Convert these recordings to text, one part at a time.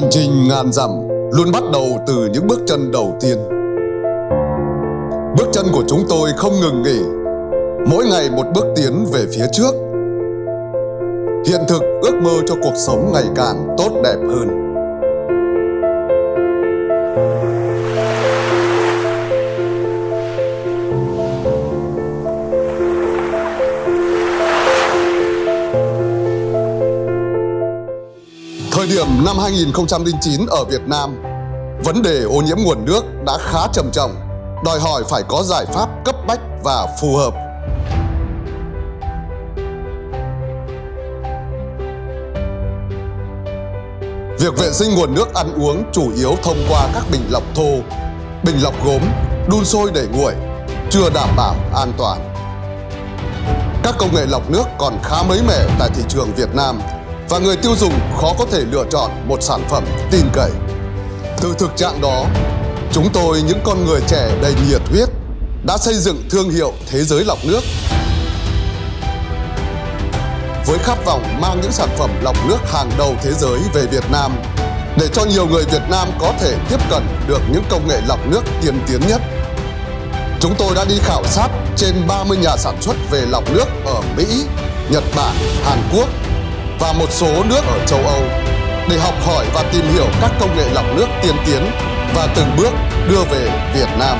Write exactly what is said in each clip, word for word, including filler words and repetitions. hành trình ngàn dặm luôn bắt đầu từ những bước chân đầu tiên. Bước chân của chúng tôi không ngừng nghỉ, mỗi ngày một bước tiến về phía trước. Hiện thực ước mơ cho cuộc sống ngày càng tốt đẹp hơn. Thời điểm năm hai nghìn không trăm lẻ chín ở Việt Nam, vấn đề ô nhiễm nguồn nước đã khá trầm trọng, đòi hỏi phải có giải pháp cấp bách và phù hợp. Việc vệ sinh nguồn nước ăn uống chủ yếu thông qua các bình lọc thô, bình lọc gốm, đun sôi để nguội, chưa đảm bảo an toàn. Các công nghệ lọc nước còn khá mới mẻ tại thị trường Việt Nam và người tiêu dùng khó có thể lựa chọn một sản phẩm tin cậy. Từ thực trạng đó, chúng tôi, những con người trẻ đầy nhiệt huyết, đã xây dựng thương hiệu Thế Giới Lọc Nước với khát vọng mang những sản phẩm lọc nước hàng đầu thế giới về Việt Nam để cho nhiều người Việt Nam có thể tiếp cận được những công nghệ lọc nước tiên tiến nhất. Chúng tôi đã đi khảo sát trên ba mươi nhà sản xuất về lọc nước ở Mỹ, Nhật Bản, Hàn Quốc và một số nước ở châu Âu để học hỏi và tìm hiểu các công nghệ lọc nước tiên tiến và từng bước đưa về Việt Nam.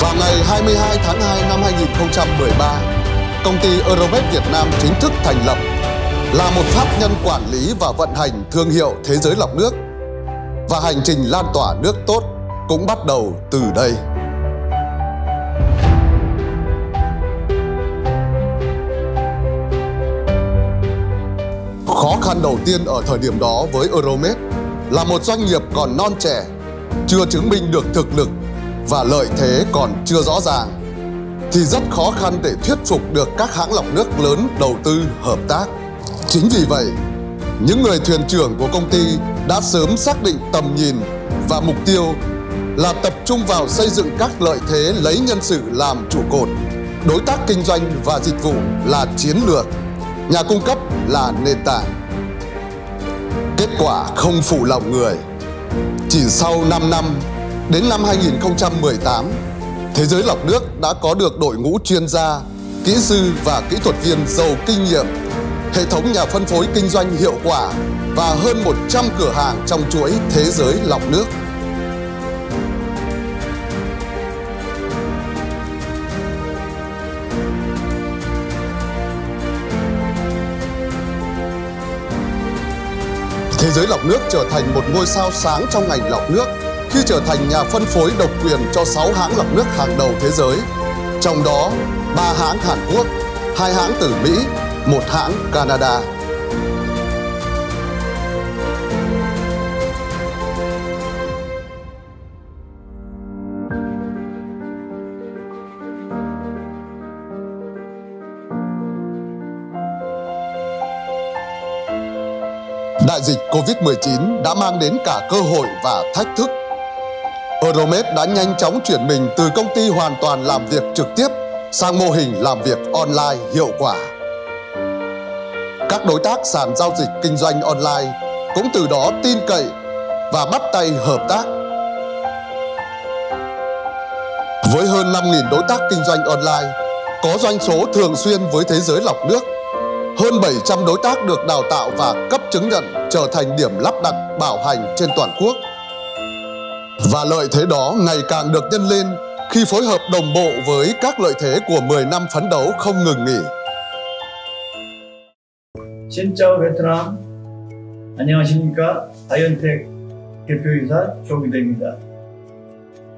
Vào ngày hai mươi hai tháng hai năm hai nghìn không trăm mười ba, công ty Euromade Việt Nam chính thức thành lập là một pháp nhân quản lý và vận hành thương hiệu Thế Giới Lọc Nước, và hành trình lan tỏa nước tốt cũng bắt đầu từ đây. Khó khăn đầu tiên ở thời điểm đó với Euromade là một doanh nghiệp còn non trẻ, chưa chứng minh được thực lực và lợi thế còn chưa rõ ràng, thì rất khó khăn để thuyết phục được các hãng lọc nước lớn đầu tư hợp tác. Chính vì vậy, những người thuyền trưởng của công ty đã sớm xác định tầm nhìn và mục tiêu là tập trung vào xây dựng các lợi thế, lấy nhân sự làm trụ cột, đối tác kinh doanh và dịch vụ là chiến lược, nhà cung cấp là nền tảng. Kết quả không phụ lòng người. Chỉ sau năm năm, đến năm hai nghìn không trăm mười tám, Thế Giới Lọc Nước đã có được đội ngũ chuyên gia, kỹ sư và kỹ thuật viên giàu kinh nghiệm, hệ thống nhà phân phối kinh doanh hiệu quả và hơn một trăm cửa hàng trong chuỗi Thế Giới Lọc Nước. Thế Giới Lọc Nước trở thành một ngôi sao sáng trong ngành lọc nước khi trở thành nhà phân phối độc quyền cho sáu hãng lọc nước hàng đầu thế giới, trong đó ba hãng Hàn Quốc, hai hãng từ Mỹ, một hãng Canada. Đại dịch Covid mười chín đã mang đến cả cơ hội và thách thức. Euromade đã nhanh chóng chuyển mình từ công ty hoàn toàn làm việc trực tiếp sang mô hình làm việc online hiệu quả. Các đối tác sàn giao dịch kinh doanh online cũng từ đó tin cậy và bắt tay hợp tác. Với hơn năm nghìn đối tác kinh doanh online, có doanh số thường xuyên với Thế Giới Lọc Nước, hơn bảy trăm đối tác được đào tạo và cấp chứng nhận trở thành điểm lắp đặt bảo hành trên toàn quốc. Và lợi thế đó ngày càng được nhân lên khi phối hợp đồng bộ với các lợi thế của mười năm phấn đấu không ngừng nghỉ. Xin chào Việt Nam. 안녕하십니까? 자연택 대표이사 조기대입니다.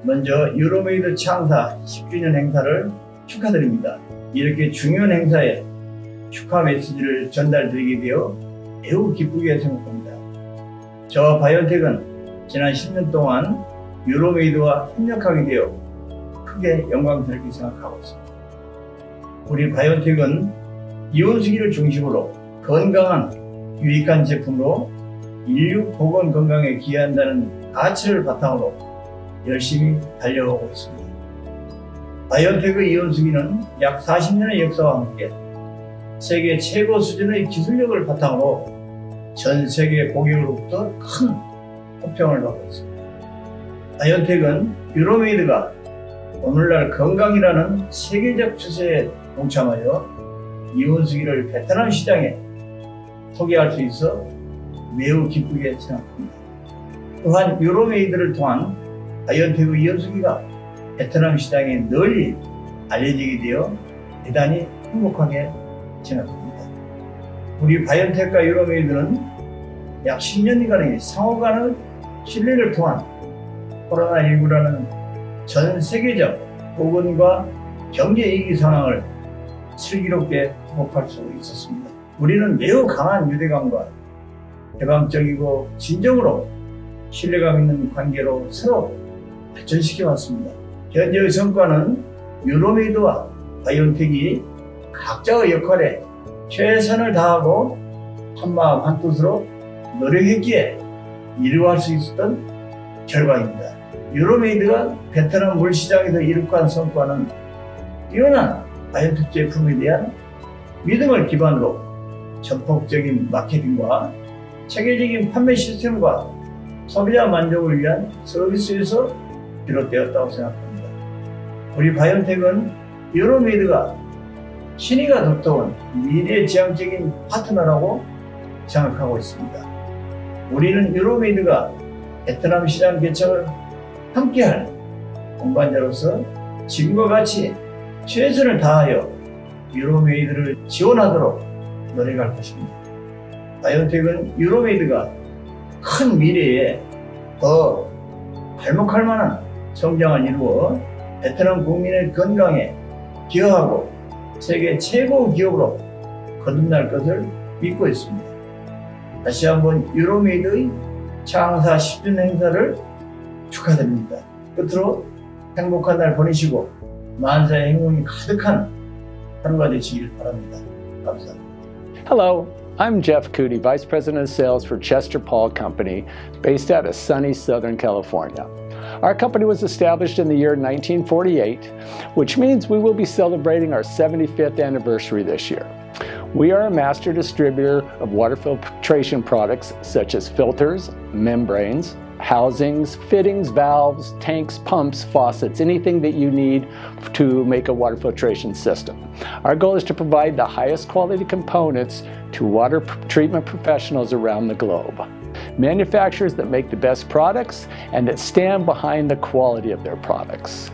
먼저 유로메이드 창사 십 주년 행사를 축하드립니다. 이렇게 중요한 행사에 축하 메시지를 전달드리게 되어 매우 기쁘게 생각합니다. 저와 바이온텍은 지난 십 년 동안 유로메이드와 협력하게 되어 크게 영광스럽게 생각하고 있습니다. 우리 바이온텍은 이온수기를 중심으로 건강한 유익한 제품으로 인류 보건 건강에 기여한다는 가치를 바탕으로 열심히 달려가고 있습니다. 바이온텍의 이온수기는 약 사십 년의 역사와 함께 세계 최고 수준의 기술력을 바탕으로 전 세계 고객으로부터 큰 호평을 받고 있습니다. 다이어텍은 유로메이드가 오늘날 건강이라는 세계적 추세에 동참하여 이온수기를 베트남 시장에 소개할 수 있어 매우 기쁘게 생각합니다. 또한 유로메이드를 통한 다이어텍의 이온수기가 베트남 시장에 널리 알려지게 되어 대단히 행복하게 생각합니다. 우리 바이온텍과 유로메이드는 약 십 년간의 상호간의 신뢰를 통한 코로나 십구라는 전 세계적 보건과 경제 위기 상황을 슬기롭게 극복할 수 있었습니다. 우리는 매우 강한 유대감과 개방적이고 진정으로 신뢰감 있는 관계로 서로 발전시켜 왔습니다. 현재의 성과는 유로메이드와 바이온텍이 각자의 역할에 최선을 다하고 한마음 한뜻으로 노력했기에 이루어갈 수 있었던 결과입니다. 유로메이드가 베트남 물시장에서 이룩한 성과는 뛰어난 바이온텍 제품에 대한 믿음을 기반으로 전폭적인 마케팅과 체계적인 판매 시스템과 소비자 만족을 위한 서비스에서 비롯되었다고 생각합니다. 우리 바이온텍은 유로메이드가 신의가 돋보인 미래지향적인 파트너라고 생각하고 있습니다. 우리는 유로메이드가 베트남 시장 개척을 함께할 동반자로서 지금과 같이 최선을 다하여 유로메이드를 지원하도록 노력할 것입니다. 바이온텍은 유로메이드가 큰 미래에 더 발목할 만한 성장을 이루어 베트남 국민의 건강에 기여하고 세계 최고 기업으로 거듭날 것을 믿고 있습니다. 다시 한번 유로메이드의 창사 십 주년 행사를 축하드립니다. 끝으로 행복한 날 보내시고 만사의 행운이 가득한 하루가 되시길 바랍니다. 감사합니다. Hello, I'm Jeff Cootie, Vice President of Sales for Chester Paul Company, based out of sunny Southern California. Our company was established in the year nineteen forty-eight, which means we will be celebrating our seventy-fifth anniversary this year. We are a master distributor of water filtration products such as filters, membranes, housings, fittings, valves, tanks, pumps, faucets, anything that you need to make a water filtration system. Our goal is to provide the highest quality components to water treatment professionals around the globe. Manufacturers that make the best products and that stand behind the quality of their products.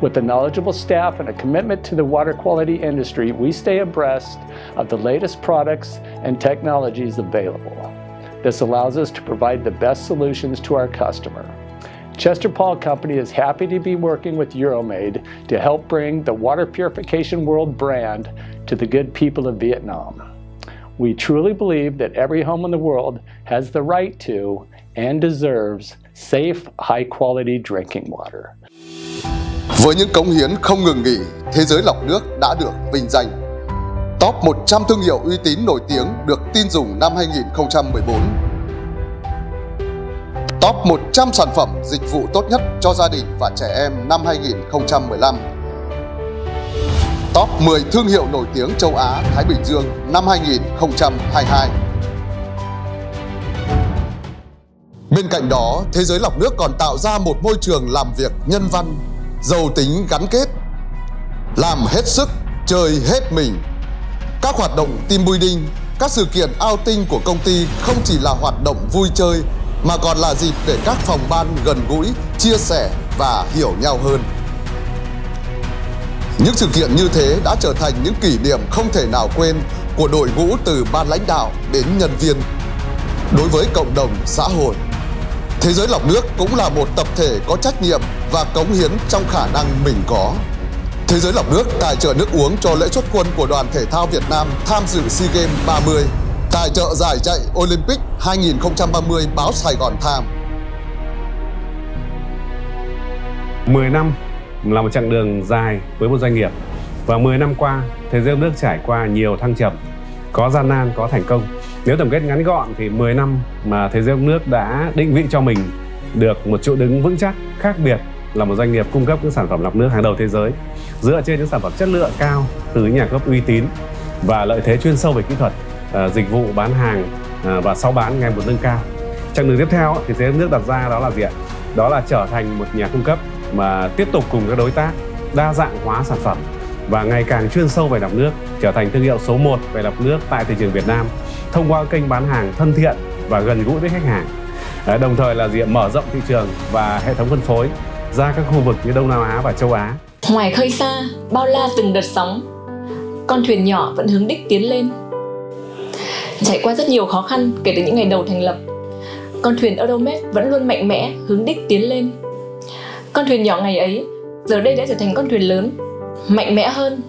With a knowledgeable staff and a commitment to the water quality industry, we stay abreast of the latest products and technologies available. This allows us to provide the best solutions to our customer. Chester Paul Company is happy to be working with Euromade to help bring the Water Purification World brand to the good people of Vietnam. We truly believe that every home in the world has the right to and deserves safe, high-quality drinking water. Với những cống hiến không ngừng nghỉ, Thế Giới Lọc Nước đã được vinh danh Top một trăm thương hiệu uy tín nổi tiếng được tin dùng năm hai nghìn không trăm mười bốn, Top một trăm sản phẩm dịch vụ tốt nhất cho gia đình và trẻ em năm hai nghìn không trăm mười lăm, Top mười thương hiệu nổi tiếng châu Á Thái Bình Dương năm hai nghìn không trăm hai mươi hai. Bên cạnh đó, Thế Giới Lọc Nước còn tạo ra một môi trường làm việc nhân văn, giàu tính gắn kết, làm hết sức, chơi hết mình. Các hoạt động team building, các sự kiện outing của công ty không chỉ là hoạt động vui chơi mà còn là dịp để các phòng ban gần gũi, chia sẻ và hiểu nhau hơn. Những sự kiện như thế đã trở thành những kỷ niệm không thể nào quên của đội ngũ từ ban lãnh đạo đến nhân viên. Đối với cộng đồng xã hội, Thế Giới Lọc Nước cũng là một tập thể có trách nhiệm và cống hiến trong khả năng mình có. Thế Giới Lọc Nước tài trợ nước uống cho lễ xuất quân của đoàn thể thao Việt Nam tham dự SEA Games ba mươi, tài trợ giải chạy Olympic hai nghìn không trăm ba mươi báo Sài Gòn Times. mười năm là một chặng đường dài với một doanh nghiệp và mười năm qua, Thế Giới Lọc Nước trải qua nhiều thăng trầm, có gian nan, có thành công. Nếu tổng kết ngắn gọn thì mười năm mà Thế Giới Lọc Nước đã định vị cho mình được một chỗ đứng vững chắc, khác biệt là một doanh nghiệp cung cấp những sản phẩm lọc nước hàng đầu thế giới dựa trên những sản phẩm chất lượng cao từ những nhà cung cấp uy tín và lợi thế chuyên sâu về kỹ thuật, dịch vụ bán hàng và sau bán ngày một nâng cao. Chặng đường tiếp theo thì Thế Giới Nước đặt ra đó là gì ạ? Đó là trở thành một nhà cung cấp mà tiếp tục cùng các đối tác đa dạng hóa sản phẩm và ngày càng chuyên sâu về lọc nước, trở thành thương hiệu số một về lọc nước tại thị trường Việt Nam thông qua kênh bán hàng thân thiện và gần gũi với khách hàng. Đồng thời là diện mở rộng thị trường và hệ thống phân phối ra các khu vực như Đông Nam Á và Châu Á. Ngoài khơi xa, bao la từng đợt sóng, con thuyền nhỏ vẫn hướng đích tiến lên. Trải qua rất nhiều khó khăn kể từ những ngày đầu thành lập, con thuyền Euromade vẫn luôn mạnh mẽ hướng đích tiến lên. Con thuyền nhỏ ngày ấy giờ đây đã trở thành con thuyền lớn, mạnh mẽ hơn,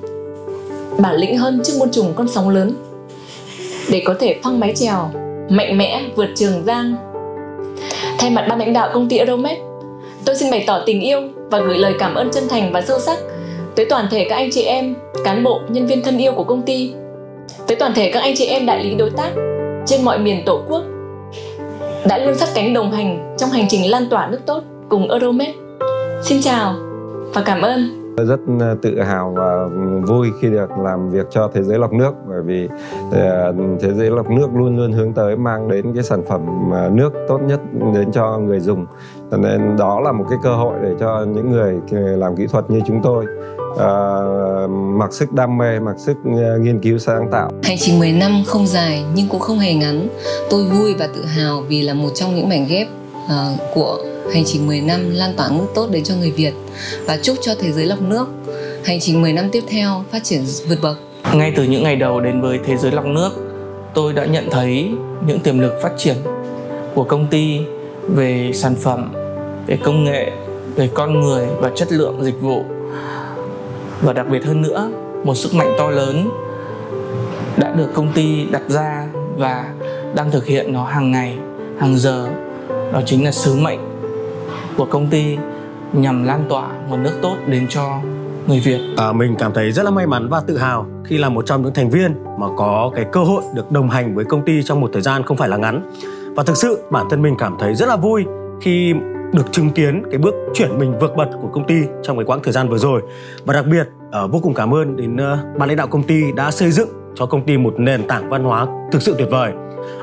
bản lĩnh hơn trước muôn trùng con sóng lớn, để có thể phăng mái chèo, mạnh mẽ vượt trường giang. Thay mặt ban lãnh đạo công ty Euromade, tôi xin bày tỏ tình yêu và gửi lời cảm ơn chân thành và sâu sắc tới toàn thể các anh chị em, cán bộ, nhân viên thân yêu của công ty, tới toàn thể các anh chị em đại lý đối tác trên mọi miền Tổ quốc đã luôn sát cánh đồng hành trong hành trình lan tỏa nước tốt cùng Euromade. Xin chào và cảm ơn. Tôi rất tự hào và vui khi được làm việc cho Thế Giới Lọc Nước, bởi vì Thế Giới Lọc Nước luôn luôn hướng tới mang đến cái sản phẩm nước tốt nhất đến cho người dùng. Cho nên đó là một cái cơ hội để cho những người làm kỹ thuật như chúng tôi uh, mặc sức đam mê, mặc sức nghiên cứu sáng tạo. Hành trình mười năm không dài nhưng cũng không hề ngắn. Tôi vui và tự hào vì là một trong những mảnh ghép uh, của hành trình mười năm lan tỏa nước tốt đến cho người Việt, và chúc cho Thế Giới Lọc Nước hành trình mười năm tiếp theo phát triển vượt bậc. Ngay từ những ngày đầu đến với Thế Giới Lọc Nước, tôi đã nhận thấy những tiềm lực phát triển của công ty về sản phẩm, về công nghệ, về con người và chất lượng dịch vụ. Và đặc biệt hơn nữa, một sức mạnh to lớn đã được công ty đặt ra và đang thực hiện nó hàng ngày, hàng giờ. Đó chính là sứ mệnh của công ty nhằm lan tỏa nguồn nước tốt đến cho người Việt. À, mình cảm thấy rất là may mắn và tự hào khi là một trong những thành viên mà có cái cơ hội được đồng hành với công ty trong một thời gian không phải là ngắn. Và thực sự bản thân mình cảm thấy rất là vui khi được chứng kiến cái bước chuyển mình vượt bật của công ty trong cái quãng thời gian vừa rồi. Và đặc biệt uh, vô cùng cảm ơn đến uh, ban lãnh đạo công ty đã xây dựng cho công ty một nền tảng văn hóa thực sự tuyệt vời.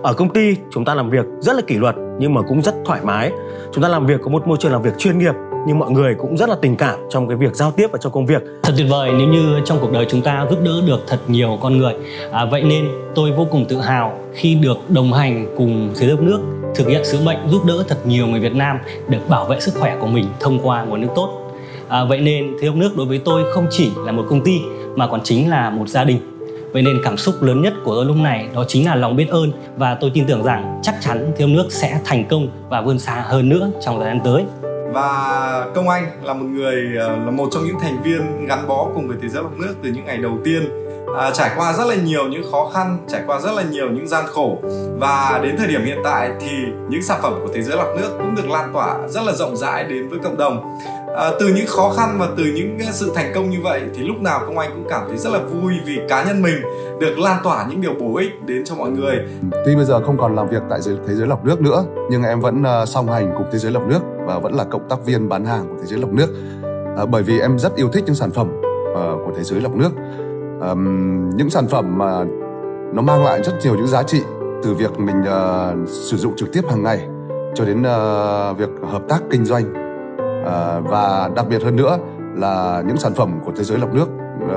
Ở công ty chúng ta làm việc rất là kỷ luật nhưng mà cũng rất thoải mái. Chúng ta làm việc có một môi trường làm việc chuyên nghiệp nhưng mọi người cũng rất là tình cảm trong cái việc giao tiếp và trong công việc. Thật tuyệt vời nếu như trong cuộc đời chúng ta giúp đỡ được thật nhiều con người. À, vậy nên tôi vô cùng tự hào khi được đồng hành cùng Thế Giới Lọc Nước thực hiện sứ mệnh giúp đỡ thật nhiều người Việt Nam được bảo vệ sức khỏe của mình thông qua nguồn nước tốt. À, vậy nên Thế Giới Lọc Nước đối với tôi không chỉ là một công ty mà còn chính là một gia đình. Vậy nên cảm xúc lớn nhất của tôi lúc này đó chính là lòng biết ơn, và tôi tin tưởng rằng chắc chắn Thế Giới Lọc Nước sẽ thành công và vươn xa hơn nữa trong thời gian tới. Và Công Anh là một người là một trong những thành viên gắn bó cùng với Thế Giới Lọc Nước từ những ngày đầu tiên, à, trải qua rất là nhiều những khó khăn, trải qua rất là nhiều những gian khổ, và đến thời điểm hiện tại thì những sản phẩm của Thế Giới Lọc Nước cũng được lan tỏa rất là rộng rãi đến với cộng đồng. À, từ những khó khăn và từ những sự thành công như vậy thì lúc nào Công Anh cũng cảm thấy rất là vui vì cá nhân mình được lan tỏa những điều bổ ích đến cho mọi người. Tuy bây giờ không còn làm việc tại Thế Giới Lọc Nước nữa, nhưng em vẫn song hành cùng Thế Giới Lọc Nước và vẫn là cộng tác viên bán hàng của Thế Giới Lọc Nước, à, bởi vì em rất yêu thích những sản phẩm uh, của Thế Giới Lọc Nước, um, những sản phẩm mà uh, nó mang lại rất nhiều những giá trị, từ việc mình uh, sử dụng trực tiếp hàng ngày cho đến uh, việc hợp tác kinh doanh. À, và đặc biệt hơn nữa là những sản phẩm của Thế Giới Lọc Nước uh,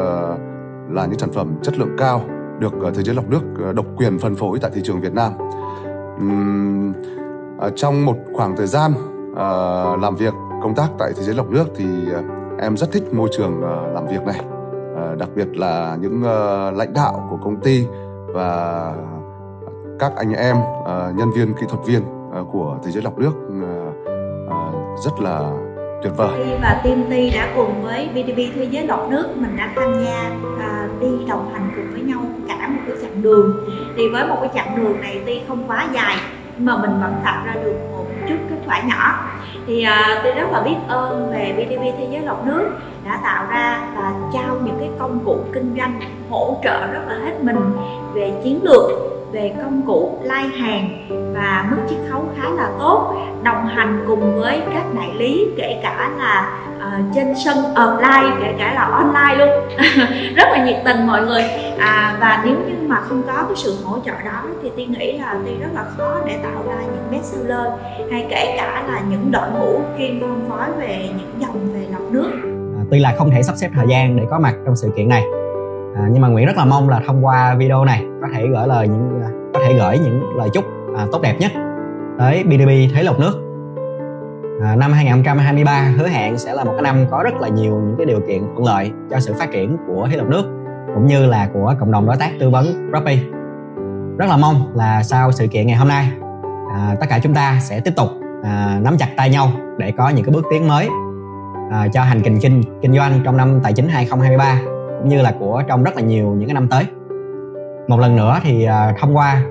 là những sản phẩm chất lượng cao được uh, Thế Giới Lọc Nước uh, độc quyền phân phối tại thị trường Việt Nam. Um, uh, trong một khoảng thời gian uh, làm việc, công tác tại Thế Giới Lọc Nước thì uh, em rất thích môi trường uh, làm việc này, uh, đặc biệt là những uh, lãnh đạo của công ty và các anh em uh, nhân viên kỹ thuật viên uh, của Thế Giới Lọc Nước uh, uh, rất là tuyệt vời. Khi và team Ti đã cùng với vê đê pê Thế Giới Lọc Nước, mình đã tham gia à, đi đồng hành cùng với nhau cả một cái chặng đường. Thì với một cái chặng đường này Ti không quá dài nhưng mà mình vẫn tạo ra được một chút kết quả nhỏ. Thì à, Ti rất là biết ơn về vê đê pê Thế Giới Lọc Nước đã tạo ra và trao những cái công cụ kinh doanh hỗ trợ rất là hết mình về chiến lược, về công cụ lai hàng và mức chiết khấu khá là tốt, đồng hành cùng với các đại lý kể cả là uh, trên sân offline kể cả là online luôn rất là nhiệt tình mọi người. À, và nếu như mà không có cái sự hỗ trợ đó thì Tiên nghĩ là Tiên rất là khó để tạo ra những best seller hay kể cả là những đội ngũ chuyên phân phối về những dòng về lọc nước. À, tuy là không thể sắp xếp thời gian để có mặt trong sự kiện này, à, nhưng mà Nguyễn rất là mong là thông qua video này có thể gửi lời những có thể gửi những lời chúc à, tốt đẹp nhất tới bê đê bê Thế Lọc Nước. À, năm hai nghìn không trăm hai mươi ba hứa hẹn sẽ là một cái năm có rất là nhiều những cái điều kiện thuận lợi cho sự phát triển của Thế Lọc Nước cũng như là của cộng đồng đối tác tư vấn Rappi. Rất là mong là sau sự kiện ngày hôm nay, à, tất cả chúng ta sẽ tiếp tục à, nắm chặt tay nhau để có những cái bước tiến mới à, cho hành trình kinh, kinh doanh trong năm tài chính hai nghìn không trăm hai mươi ba cũng như là của trong rất là nhiều những cái năm tới. Một lần nữa thì à, thông qua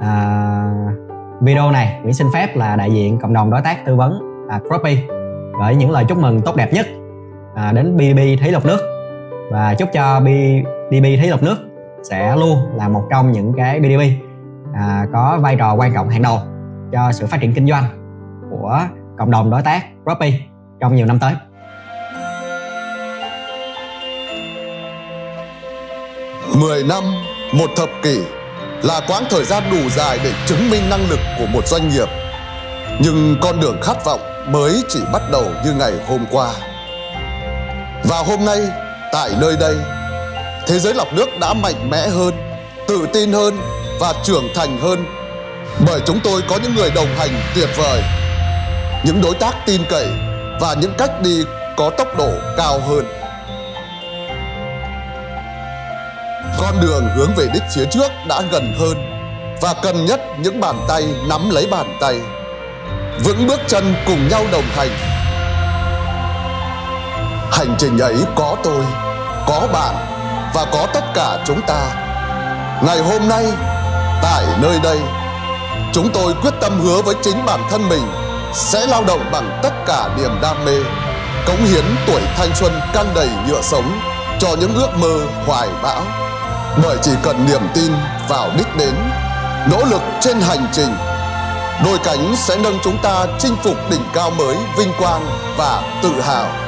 à, video này, Nguyễn xin phép là đại diện cộng đồng đối tác tư vấn à, Rappi gửi những lời chúc mừng tốt đẹp nhất à, đến bê đê bê Thế Lọc Nước và chúc cho bê đê bê Thế Lọc Nước sẽ luôn là một trong những cái bê đê bê à, có vai trò quan trọng hàng đầu cho sự phát triển kinh doanh của cộng đồng đối tác Rappi trong nhiều năm tới. mười năm, một thập kỷ là quãng thời gian đủ dài để chứng minh năng lực của một doanh nghiệp. Nhưng con đường khát vọng mới chỉ bắt đầu như ngày hôm qua. Và hôm nay, tại nơi đây, Thế Giới Lọc Nước đã mạnh mẽ hơn, tự tin hơn và trưởng thành hơn bởi chúng tôi có những người đồng hành tuyệt vời, những đối tác tin cậy và những cách đi có tốc độ cao hơn. Con đường hướng về đích phía trước đã gần hơn và cần nhất những bàn tay nắm lấy bàn tay, vững bước chân cùng nhau đồng hành. Hành trình ấy có tôi, có bạn và có tất cả chúng ta. Ngày hôm nay, tại nơi đây, chúng tôi quyết tâm hứa với chính bản thân mình sẽ lao động bằng tất cả niềm đam mê, cống hiến tuổi thanh xuân căng đầy nhựa sống cho những ước mơ hoài bão. Bởi chỉ cần niềm tin vào đích đến, nỗ lực trên hành trình, đôi cánh sẽ nâng chúng ta chinh phục đỉnh cao mới vinh quang và tự hào.